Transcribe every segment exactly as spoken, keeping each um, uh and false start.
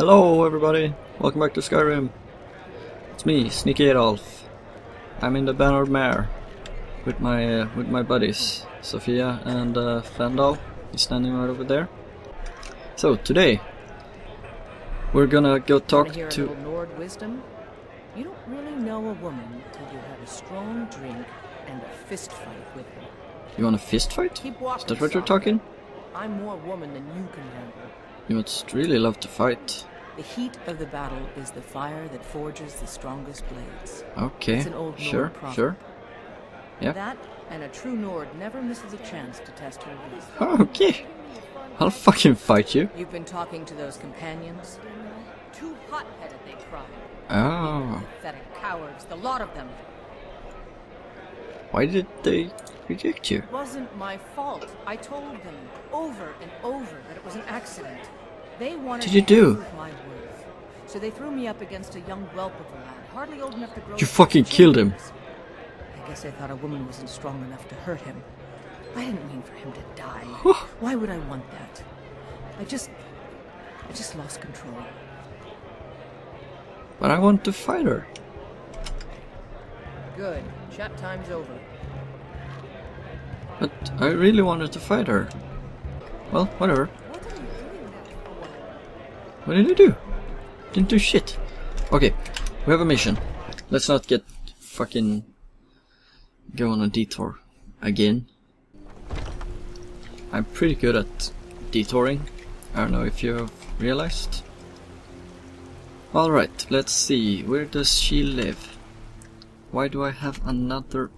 Hello everybody, welcome back to Skyrim. It's me, Sneaky Adolf. I'm in the Bannered Mare with my uh, with my buddies, Sophia and uh, Faendal. He's standing right over there. So today we're gonna go talk to, to Lord Wisdom. You don't really know a woman till you have a strong drink and a fist fight with her. You want a fist fight? Keep walking, is that what you're talking? I'm more woman than you can handle. You must really love to fight. The heat of the battle is the fire that forges the strongest blades. Okay, it's an old sure, Nord sure. Yeah. That and a true Nord never misses a chance to test her reason. Okay, I'll fucking fight you. You've been talking to those companions. Too hot-headed, they cry. Oh. Pathetic cowards, the lot of them. Why did they reject you? It wasn't my fault. I told them over and over that it was an accident. They wanted Did you do? To my worth, so they threw me up against a young whelp of a lad, hardly old enough to grow. You fucking killed him. I guess I thought a woman wasn't strong enough to hurt him. I didn't mean for him to die. Why would I want that? I just, I just lost control. But I want to fight her. Good. Chat time's over. But I really wanted to fight her. Well, whatever. What did I do? Didn't do shit. Okay, we have a mission. Let's not get fucking go on a detour again. I'm pretty good at detouring. I don't know if you've realized. Alright, let's see. Where does she live? Why do I have another...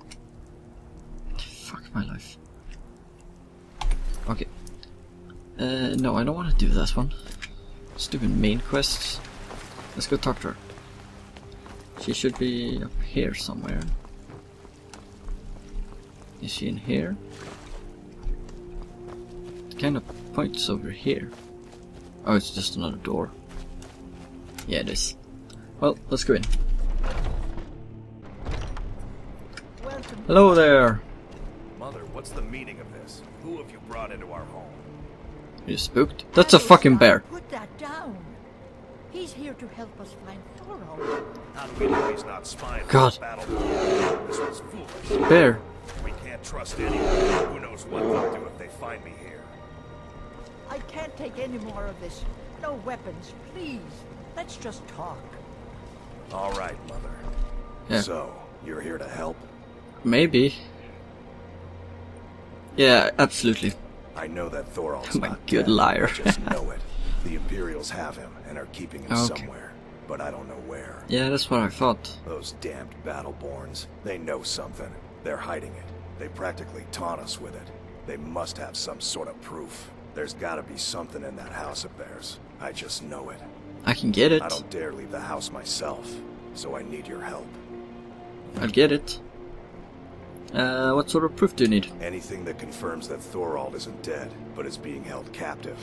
Fuck my life. Okay. Uh, no, I don't want to do that one. Stupid main quests. Let's go talk to her. She should be up here somewhere. Is she in here? It kind of points over here. Oh, it's just another door. Yeah, it is. Well, let's go in. Hello there! Mother, what's the meaning of this? Who have you brought into our home? You spooked? That's a fucking bear! Put that down! He's here to help us find Thorald. Not really, he's not spying. God! This was foolish. Bear! We can't trust anyone. Who knows what they'll do if they find me here? I can't take any more of this. No weapons, please. Let's just talk. Alright, Mother. Yeah. So, you're here to help? Maybe. Yeah, absolutely. I know that Thorald's I'm a not good dead. Liar. I just know it. The Imperials have him and are keeping him okay. somewhere, but I don't know where. Yeah, that's what I thought. Those damned Battleborns, they know something. They're hiding it. They practically taunt us with it. They must have some sort of proof. There's gotta be something in that house of theirs. I just know it. I can get it. I don't dare leave the house myself, so I need your help. I'll get it. Uh, what sort of proof do you need? Anything that confirms that Thorald isn't dead, but is being held captive.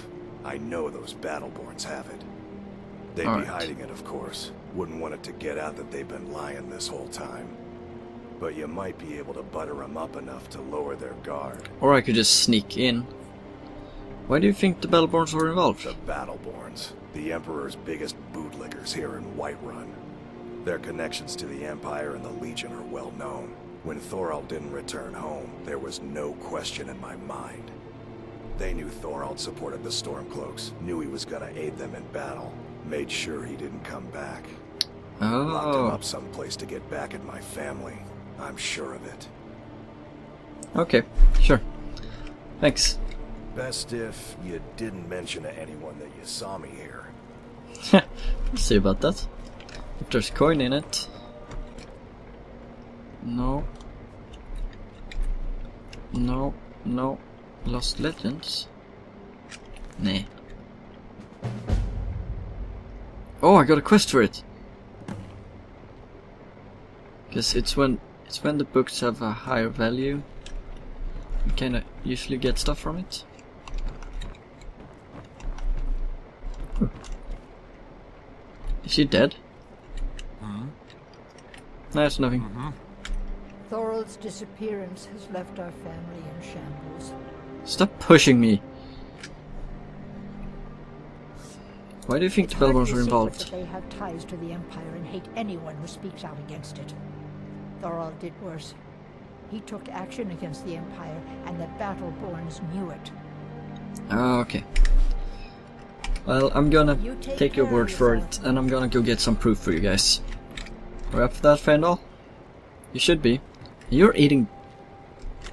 I know those Battleborns have it. They'd All be right. hiding it, of course. Wouldn't want it to get out that they've been lying this whole time. But you might be able to butter them up enough to lower their guard. Or I could just sneak in. Why do you think the Battleborns were involved? The Battleborns. The Emperor's biggest bootlickers here in Whiterun. Their connections to the Empire and the Legion are well known. When Thorald didn't return home, there was no question in my mind. They knew Thorald supported the Stormcloaks, knew he was gonna aid them in battle, made sure he didn't come back. Oh. Locked him up someplace to get back at my family. I'm sure of it. Okay, sure. Thanks. Best if you didn't mention to anyone that you saw me here. Heh, we'll see about that. If there's coin in it. No. No, no. Lost Legends? Nah. Oh, I got a quest for it! Because it's when it's when the books have a higher value. You kinda usually get stuff from it. Whew. Is she dead? Mm-hmm. No, it's nothing. Mm-hmm. Thorald's disappearance has left our family in shambles. Stop pushing me! Why do you think the Battleborns were involved? They have ties to the Empire and hate anyone who speaks out against it. Thorald did worse. He took action against the Empire, and the Battleborns knew it. Okay. Well, I'm gonna you take, take your word for it, and I'm gonna go get some proof for you guys. Are you up for that, Faendal? You should be. You're eating...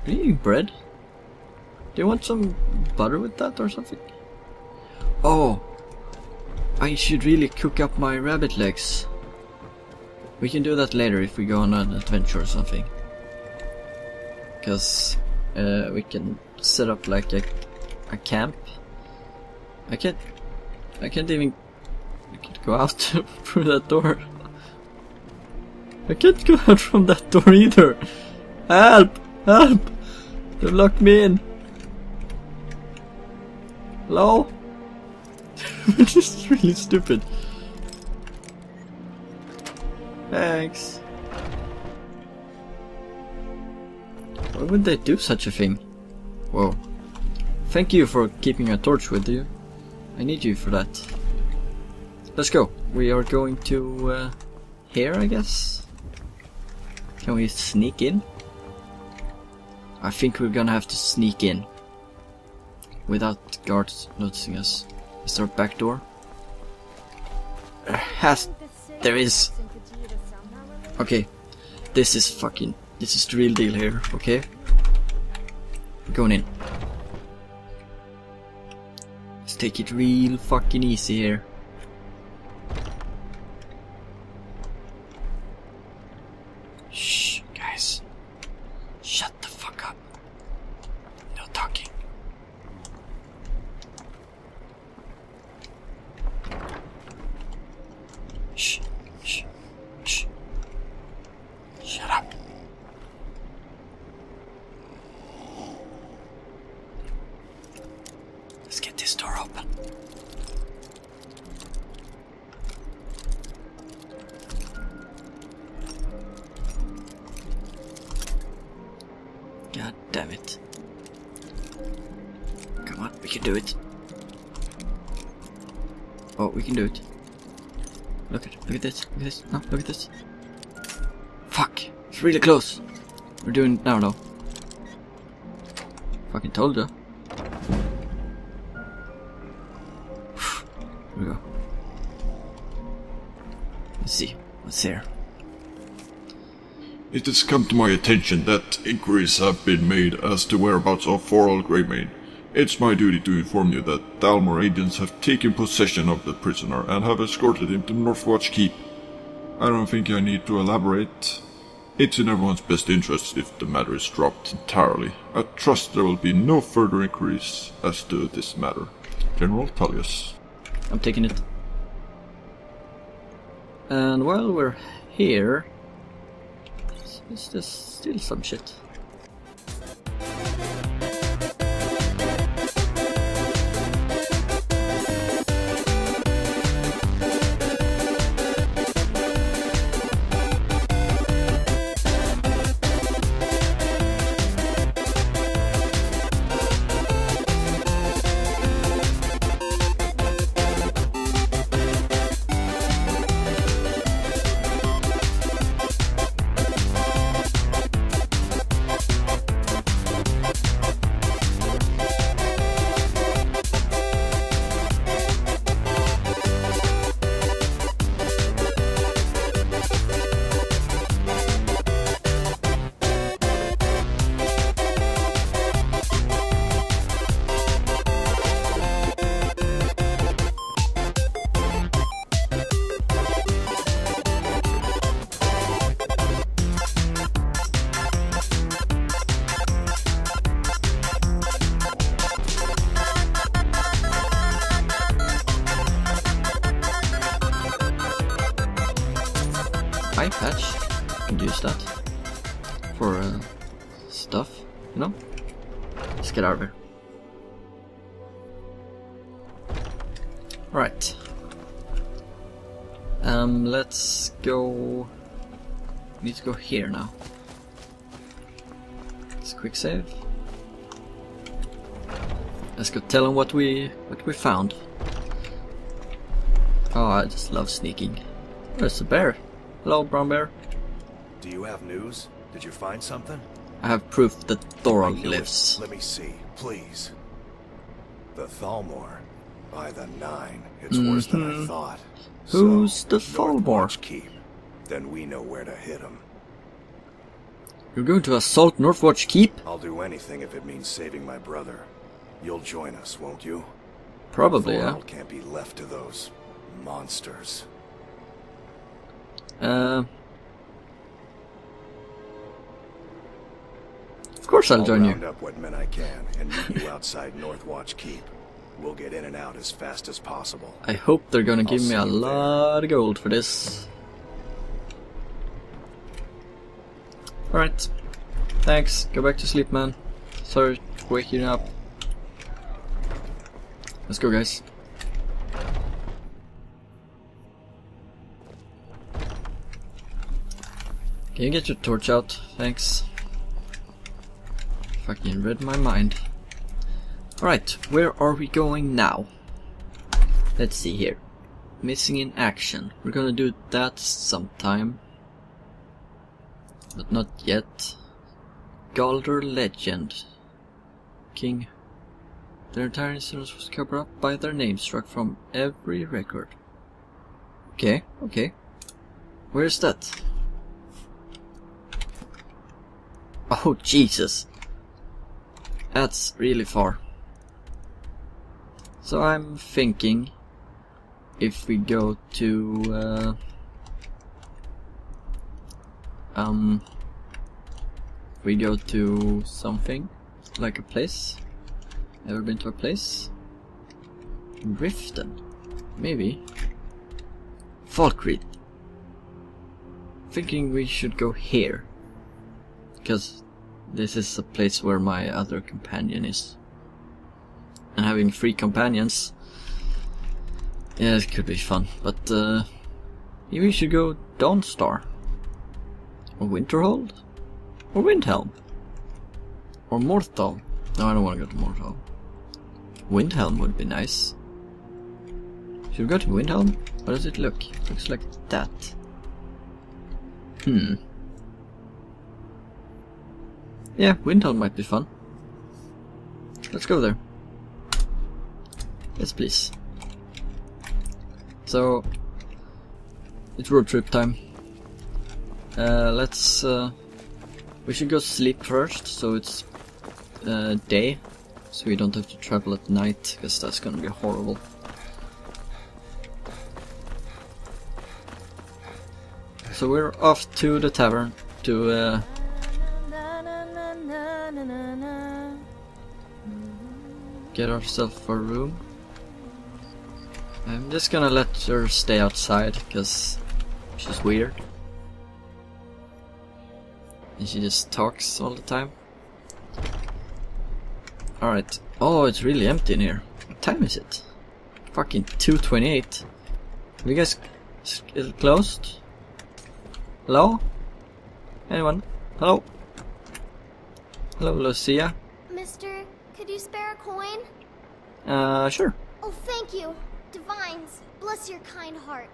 Are you eating bread? Do you want some butter with that or something? Oh! I should really cook up my rabbit legs. We can do that later if we go on an adventure or something. Because uh, we can set up like a, a camp. I can't... I can't even... I can't go out through that door. I can't go out from that door either. Help! Help! They've locked me in. Hello? Which is really stupid. Thanks. Why would they do such a thing? Whoa. Thank you for keeping a torch with you. I need you for that. Let's go. We are going to uh, here, I guess. Can we sneak in? I think we're gonna have to sneak in. Without guards noticing us. Is there a back door? There has... There is! Okay. This is fucking... This is the real deal here, okay? We're going in. Let's take it real fucking easy here. Shh, guys. Shut the fuck up. No talking. Shh, shh, shh. Shut up. Let's get this door open. God damn it. Come on, we can do it. Oh, we can do it. Look at it, look at this, look at this, no, look at this. Fuck, it's really close. We're doing it now though. Fucking told ya. Here we go. Let's see, what's here? It has come to my attention that inquiries have been made as to whereabouts of Thorald Greymane. It's my duty to inform you that Thalmor agents have taken possession of the prisoner and have escorted him to Northwatch Keep. I don't think I need to elaborate. It's in everyone's best interest if the matter is dropped entirely. I trust there will be no further inquiries as to this matter. General Tullius. I'm taking it. And while we're here... Is there still some shit? Eye patch, I can use that for uh, stuff, you know? Let's get out of here. Right. Um, let's go... We need to go here now. Let's quick save. Let's go tell them what we, what we found. Oh, I just love sneaking. There's a bear. Hello, brown bear. Do you have news? Did you find something? I have proof that Thorald lives. Let me see, please. The Thalmor. By the nine. It's mm-hmm. worse than I thought. Who's so, the Thalmor? Keep. Then we know where to hit him. You're going to assault Northwatch Keep? I'll do anything if it means saving my brother. You'll join us, won't you? Probably, Thorald yeah. can't be left to those monsters. Uh... Of course I'll, I'll join round you. Up what men I can and meet you outside Northwatch Keep. We'll get in and out as fast as possible. I hope they're gonna I'll give me a lot there. of gold for this. Alright. Thanks. Go back to sleep, man. Sorry for waking up. Let's go, guys. Can you get your torch out? Thanks. Fucking read my mind. Alright, where are we going now? Let's see here. Missing in action. We're gonna do that sometime. But not yet. Galdor Legend. King. Their entire incident was covered up by their name struck from every record. Okay, okay. Where is that? Oh, Jesus. That's really far. So I'm thinking if we go to uh, um we go to something like a place. Ever been to a place? Riften, maybe. Falkreath. Thinking we should go here because this is a place where my other companion is. And having three companions, yeah, it could be fun. But uh, maybe we should go Dawnstar, or Winterhold, or Windhelm, or Morthal. No, I don't want to go to Morthal. Windhelm would be nice. Should we go to Windhelm? How does it look? It looks like that. Hmm. Yeah, Windhelm might be fun. Let's go there. Yes, please. So, it's road trip time. Uh, let's... Uh, we should go sleep first, so it's uh, day. So we don't have to travel at night, because that's gonna be horrible. So we're off to the tavern, to... Uh, get ourselves a room. I'm just gonna let her stay outside because she's weird. And she just talks all the time. Alright. Oh, it's really empty in here. What time is it? Fucking two twenty-eight. Have you guys... Is it closed? Hello? Anyone? Hello? Hello, Lucia. Mister, could you spare a coin? Uh, sure. Oh, thank you. Divines, bless your kind heart.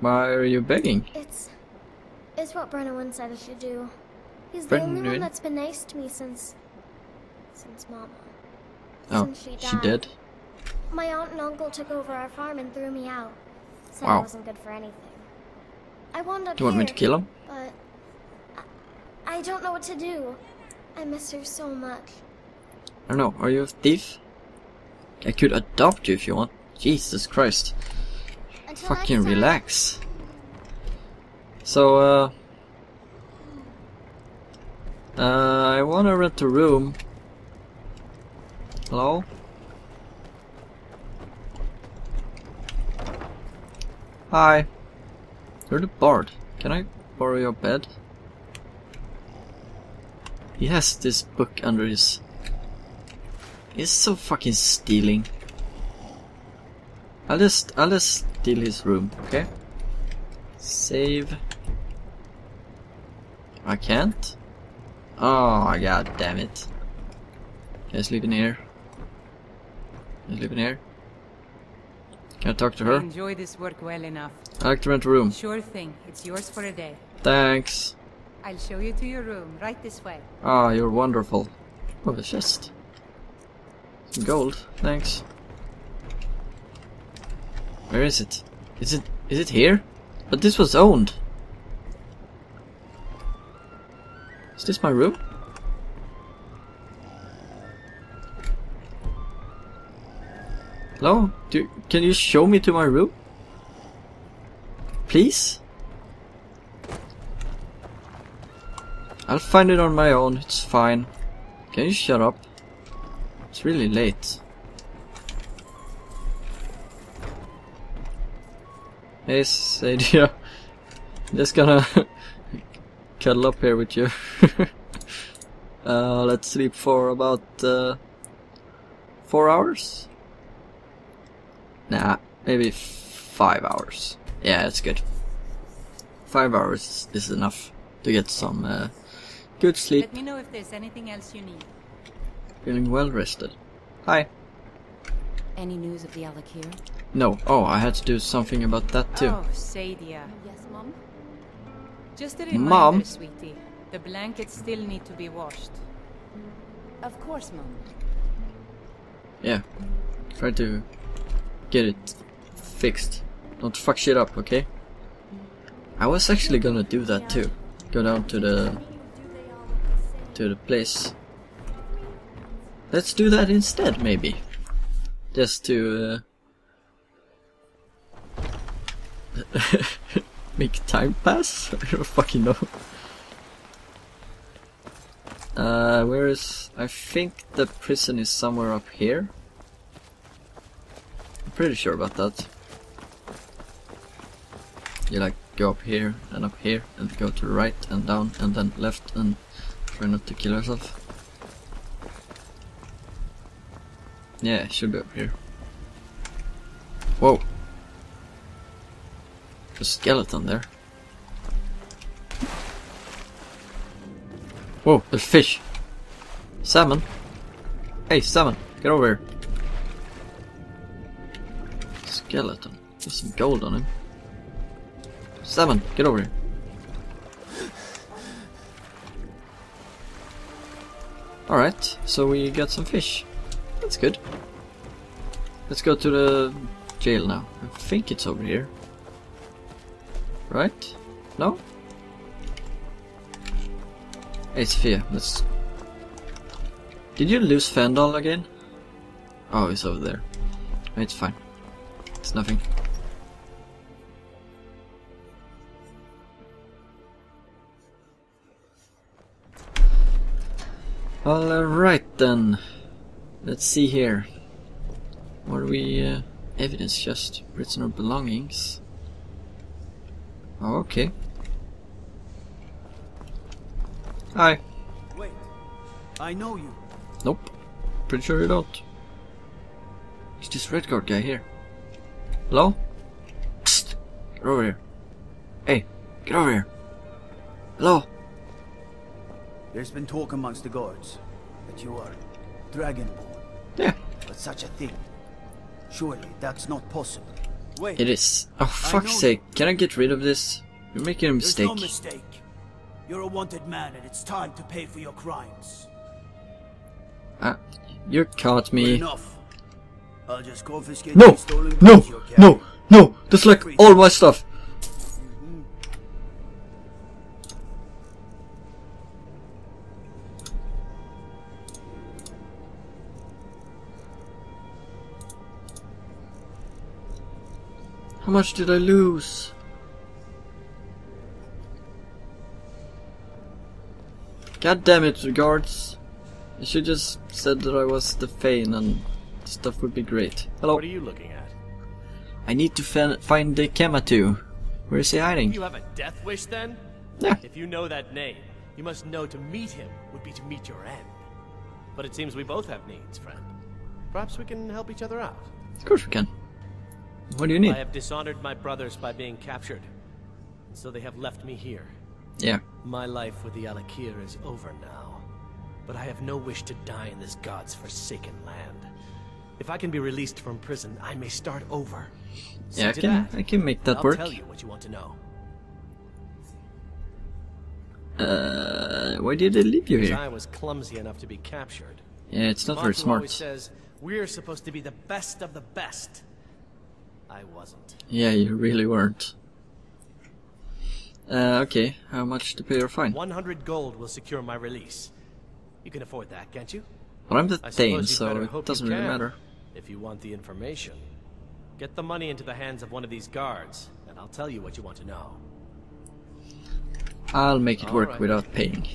Why are you begging? It's... It's what Brennan said I should do. He's Brennan. the only one that's been nice to me since... Since Mama. Oh, since she, died. she did? My aunt and uncle took over our farm and threw me out. Said wow. I wasn't good for anything. I wound up Do you want here, me to kill him? But... I, I don't know what to do. I miss her so much. I don't know, are you a thief? I could adopt you if you want. Jesus Christ. Until Fucking relax. So, uh... Uh, I wanna rent a room. Hello? Hi. You're the bard. Can I borrow your bed? He has this book under his... He's so fucking stealing. I'll just, I'll just steal his room, okay? Save. I can't? Oh, god damn it. Can I sleep in here? Can I sleep in here? Can I talk to her? I enjoy this work well enough. I like to rent a room. Sure thing. It's yours for a day. Thanks. I'll show you to your room. Right this way. Ah, you're wonderful. Oh, the chest. Some gold. Thanks. Where is it? Is it? Is it here? But this was owned. Is this my room? Hello? Do, can you show me to my room? Please? I'll find it on my own, it's fine. Can you shut up? It's really late. Hey, Sadia. I'm just gonna cuddle up here with you. uh, let's sleep for about uh, four hours? Nah, maybe five hours. Yeah, that's good. Five hours is enough to get some uh, good sleep. Let me know if there's anything else you need. Feeling well rested. Hi. Any news of the Alik'r? No. Oh, I had to do something about that too. Oh, Sadia. Yes, Mom? Just a reminder, Mom? Sweetie. The blankets still need to be washed. Of course, Mom. Yeah. Try to get it fixed. Don't fuck shit up, okay? I was actually gonna do that too. Go down to the to the place. Let's do that instead, maybe. Just to uh, make time pass. I don't fucking know. Uh, where is? I think the prison is somewhere up here. Pretty sure about that. You like go up here and up here and go to the right and down and then left and try not to kill yourself. Yeah, it should be up here. Whoa. There's a skeleton there. Whoa, there's fish. Salmon. Hey, salmon, get over here. Skeleton. There's some gold on him. Salmon, get over here. Alright, so we got some fish. That's good. Let's go to the jail now. I think it's over here. Right? No? Hey, Sophia, let's... Did you lose Faendal again? Oh, it's over there. It's fine. It's nothing. Alright then. Let's see here. What are we... Uh, evidence chest. Prisoner belongings. Oh, okay. Hi. Wait. I know you. Nope. Pretty sure you don't. It's this Redguard guy here. Hello? Psst! Get over here. Hey, get over here. Hello? There's been talk amongst the guards that you are Dragonborn. Yeah. But such a thing. Surely that's not possible. Wait. It is. Oh, fuck's sake. You. Can I get rid of this? You're making a mistake. There's no mistake. You're a wanted man and it's time to pay for your crimes. Uh, you caught me. Enough. I'll just confiscate no, stolen no, no, no, that's like all my stuff. Mm-hmm. How much did I lose? God damn it, guards. I should just said that I was the Fain and stuff would be great. Hello. What are you looking at? I need to find the Kematu. Where is he hiding? You have a death wish then? Yeah. If you know that name, you must know to meet him would be to meet your end. But it seems we both have needs, friend. Perhaps we can help each other out. Of course we can. What do you need? I have dishonored my brothers by being captured, and so they have left me here. Yeah. My life with the Alik'r is over now, but I have no wish to die in this god's forsaken land. If I can be released from prison, I may start over. See yeah, I can. That. I can make that I'll work. I'll tell you what you want to know. Uh, why did they leave you here? I was clumsy enough to be captured. Yeah, it's not very smart. Always says we're supposed to be the best of the best. I wasn't. Yeah, you really weren't. Uh, okay, how much to pay your fine? one hundred gold will secure my release. You can afford that, can't you? Well, I'm detained, so it doesn't really matter. If you want the information, get the money into the hands of one of these guards, and I'll tell you what you want to know. I'll make it work without paying.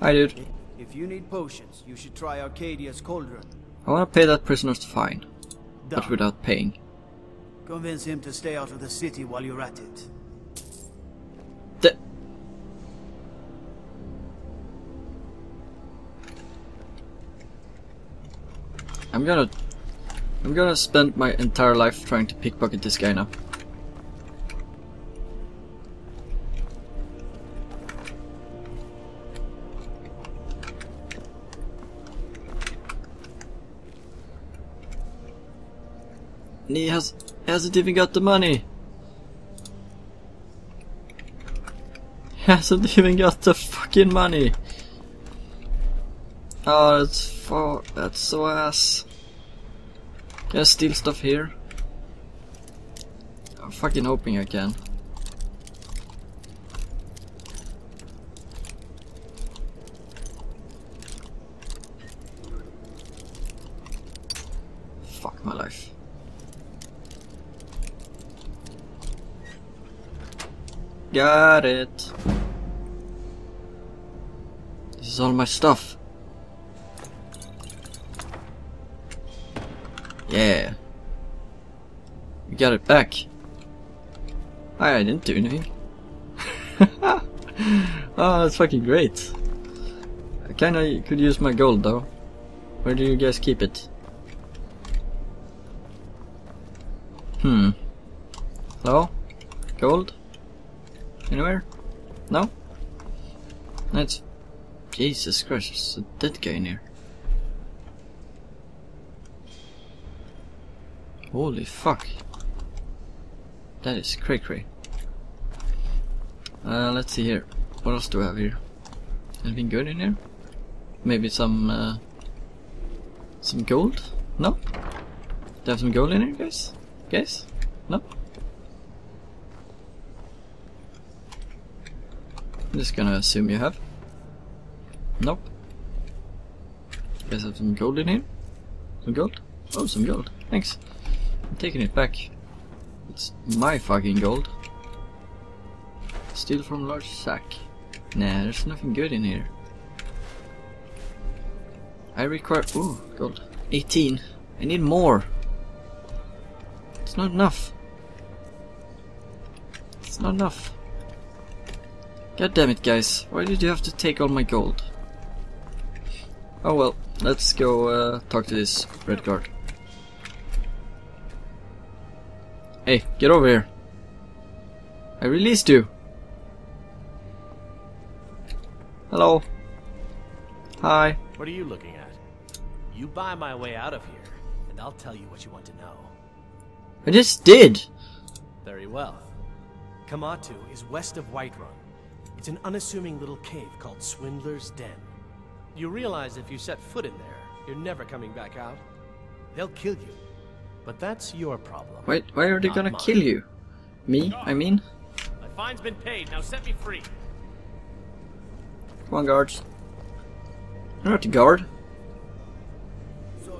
Hi, dude. If you need potions, you should try Arcadia's Cauldron. I want to pay that prisoner's fine, but without paying. Convince him to stay out of the city while you're at it. The I'm gonna, I'm gonna spend my entire life trying to pickpocket this guy now. And he has, hasn't even got the money. Hasn't even got the fucking money. Oh, that's for that's so ass. Can I steal stuff here? I'm fucking hoping I can. Fuck my life. Got it. This is all my stuff. Yeah. We got it back. I, I didn't do anything. Oh, that's fucking great. I kinda could use my gold though. Where do you guys keep it? Hmm. Hello? Gold? Anywhere? No? That's... Jesus Christ, there's a dead guy in here. Holy fuck. That is cray-cray. Uh, let's see here. What else do I have here? Anything good in here? Maybe some... Uh, some gold? No? Do I have some gold in here, guys? Guys? No? I'm just gonna assume you have. Nope. You guys have some gold in here? Some gold? Oh, some gold. Thanks. I'm taking it back. It's my fucking gold. Steal from large sack. Nah, there's nothing good in here. I require... Ooh, gold. eighteen. I need more. It's not enough. It's not enough. God damn it, guys! Why did you have to take all my gold? Oh well, let's go uh, talk to this Redguard. Hey, get over here! I released you. Hello. Hi. What are you looking at? You buy my way out of here, and I'll tell you what you want to know. I just did. Very well. Kematu is west of Whiterun. It's an unassuming little cave called Swindler's Den. You realize if you set foot in there, you're never coming back out. They'll kill you. But that's your problem. Wait, why are they gonna kill you? Me, I mean? My fine's been paid, now set me free. Come on, guards. You're not the guard. Sorry,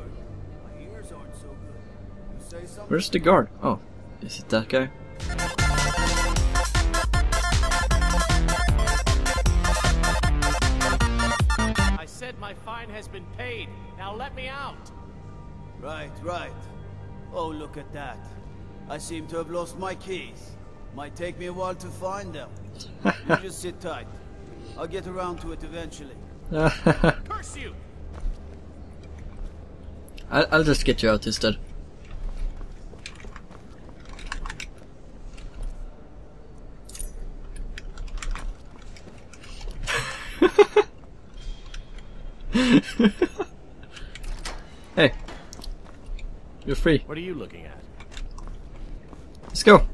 my ears aren't so good. You say something? Where's the guard? Oh, is it that guy? My fine has been paid. Now let me out. Right, right. Oh, look at that. I seem to have lost my keys. Might take me a while to find them. You just sit tight. I'll get around to it eventually. Curse you! I'll, I'll just get you out instead. Hey, free. What are you looking at? Let's go.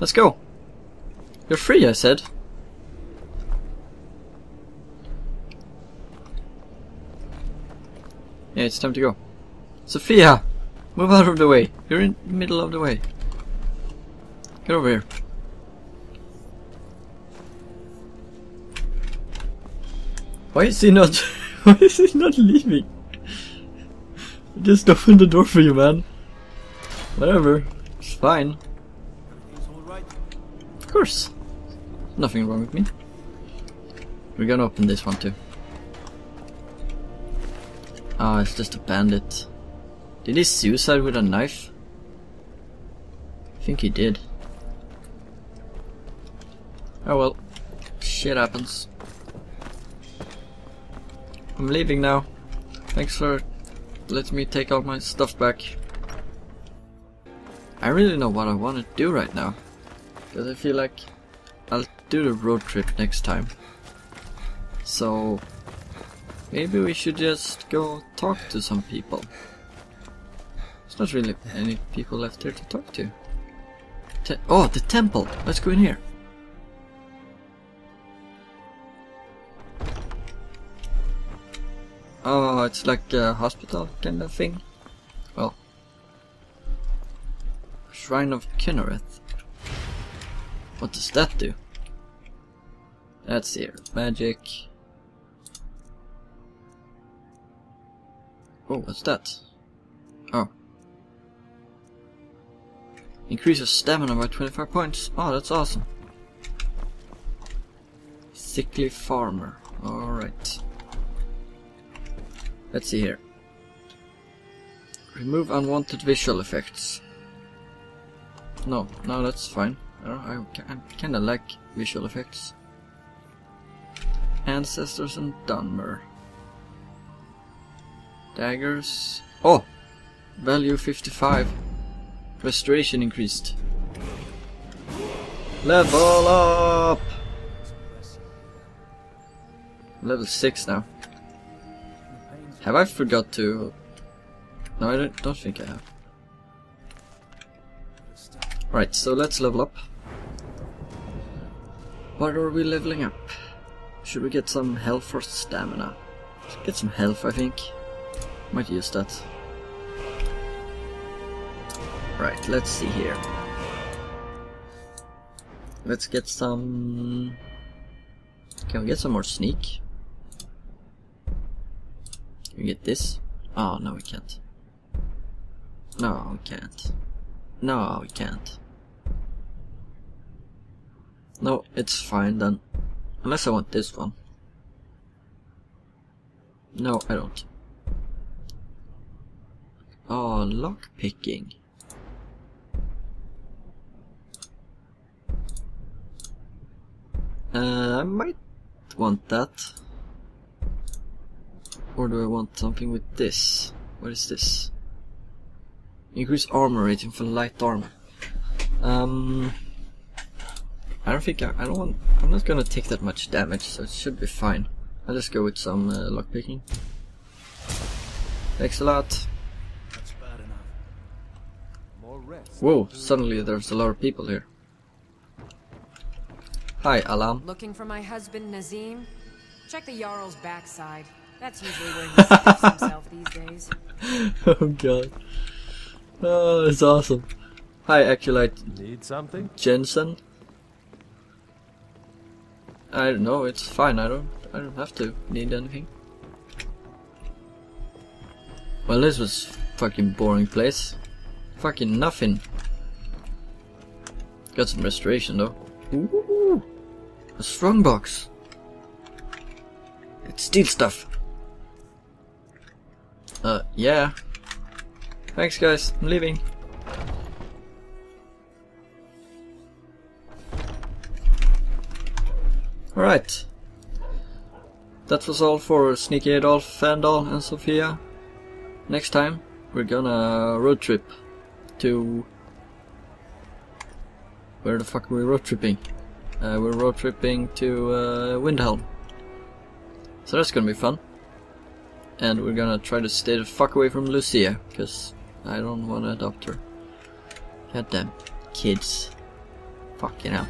Let's go. You're free, I said. Yeah, it's time to go. Sophia! Move out of the way. You're in the middle of the way. Get over here. Why is he not... Why is he not leaving? I just opened the door for you, man. Whatever. It's fine. Of course. Nothing wrong with me. We're gonna open this one too. Ah, oh, it's just a bandit. Did he suicide with a knife? I think he did. Oh well. Shit happens. I'm leaving now. Thanks for letting me take all my stuff back. I really know what I want to do right now. Because I feel like I'll do the road trip next time. So... maybe we should just go talk to some people. There's not really any people left here to talk to. Te- oh, the temple! Let's go in here. Oh, it's like a hospital kind of thing. Well. Shrine of Kynareth. What does that do? That's here. Magic. Oh, what's that? Oh. Increase your stamina by twenty-five points. Oh, that's awesome. Sickly farmer. Alright. Let's see here. Remove unwanted visual effects. No, no, that's fine. I, don't, I, I kinda like visual effects. Ancestors and Dunmer. Daggers. Oh! Value fifty-five. Restoration increased. Level up! Level six now. Have I forgot to... No, I don't, don't think I have. Right, so let's level up. What are we leveling up? Should we get some health or stamina? Get some health, I think. Might use that. Right, let's see here. Let's get some... Can we get some more sneak? Can we get this? Oh, no we can't. No, we can't. No, we can't. No, it's fine then. Unless I want this one. No, I don't. Oh, lock picking. Uh, I might want that. Or do I want something with this? What is this? Increase armor rating for light armor. Um, I don't think I, I don't want. I'm not gonna take that much damage, so it should be fine. I'll just go with some uh, lock picking. Thanks a lot. Whoa, suddenly there's a lot of people here. Hi, Alam. Looking for my husband, Nazim? Check the Jarl's backside. That's usually where he sticks himself these days. Oh god. Oh, that's awesome. Hi, Aculite. Need something? Jensen? I don't know, it's fine. I don't I don't have to need anything. Well, this was a fucking boring place. Fucking nothing. Got some restoration though. Ooh, a strong box. It steals stuff. Uh, yeah. Thanks, guys. I'm leaving. All right. That was all for Sneaky Adolf, Faendal, and Sophia. Next time we're gonna road trip. To where the fuck are we road tripping? Uh, we're road tripping to uh, Windhelm, so that's gonna be fun. and we're gonna try to stay the fuck away from Lucia, because I don't wanna adopt her. Goddamn kids. Fucking hell.